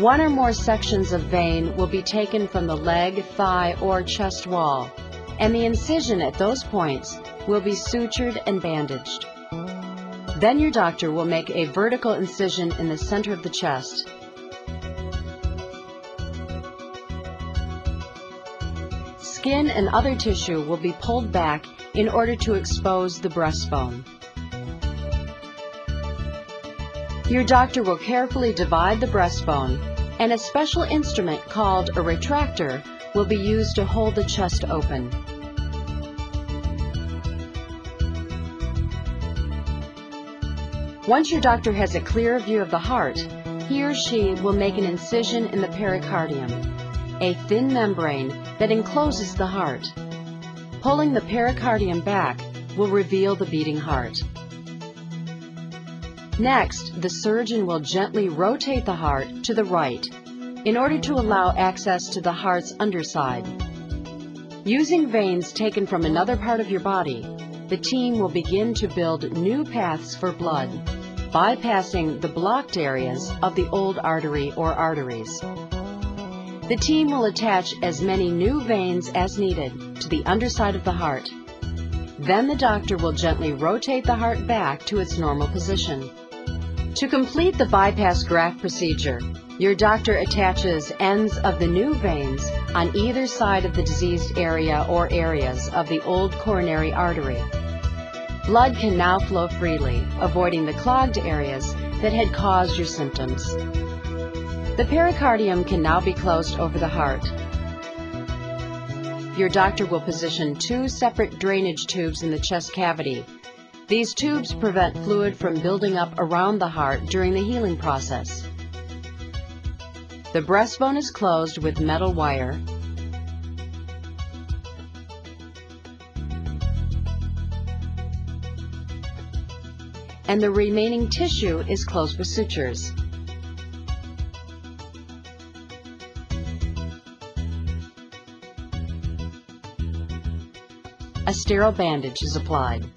One or more sections of vein will be taken from the leg, thigh, or chest wall, and the incision at those points will be sutured and bandaged. Then your doctor will make a vertical incision in the center of the chest. Skin and other tissue will be pulled back in order to expose the breastbone. Your doctor will carefully divide the breastbone, and a special instrument called a retractor will be used to hold the chest open. Once your doctor has a clear view of the heart, he or she will make an incision in the pericardium, a thin membrane that encloses the heart. Pulling the pericardium back will reveal the beating heart. Next, the surgeon will gently rotate the heart to the right in order to allow access to the heart's underside. Using veins taken from another part of your body, the team will begin to build new paths for blood, bypassing the blocked areas of the old artery or arteries. The team will attach as many new veins as needed to the underside of the heart. Then the doctor will gently rotate the heart back to its normal position. To complete the bypass graft procedure, your doctor attaches ends of the new veins on either side of the diseased area or areas of the old coronary artery. Blood can now flow freely, avoiding the clogged areas that had caused your symptoms. The pericardium can now be closed over the heart. Your doctor will position two separate drainage tubes in the chest cavity. These tubes prevent fluid from building up around the heart during the healing process. The breastbone is closed with metal wire. And the remaining tissue is closed with sutures. A sterile bandage is applied.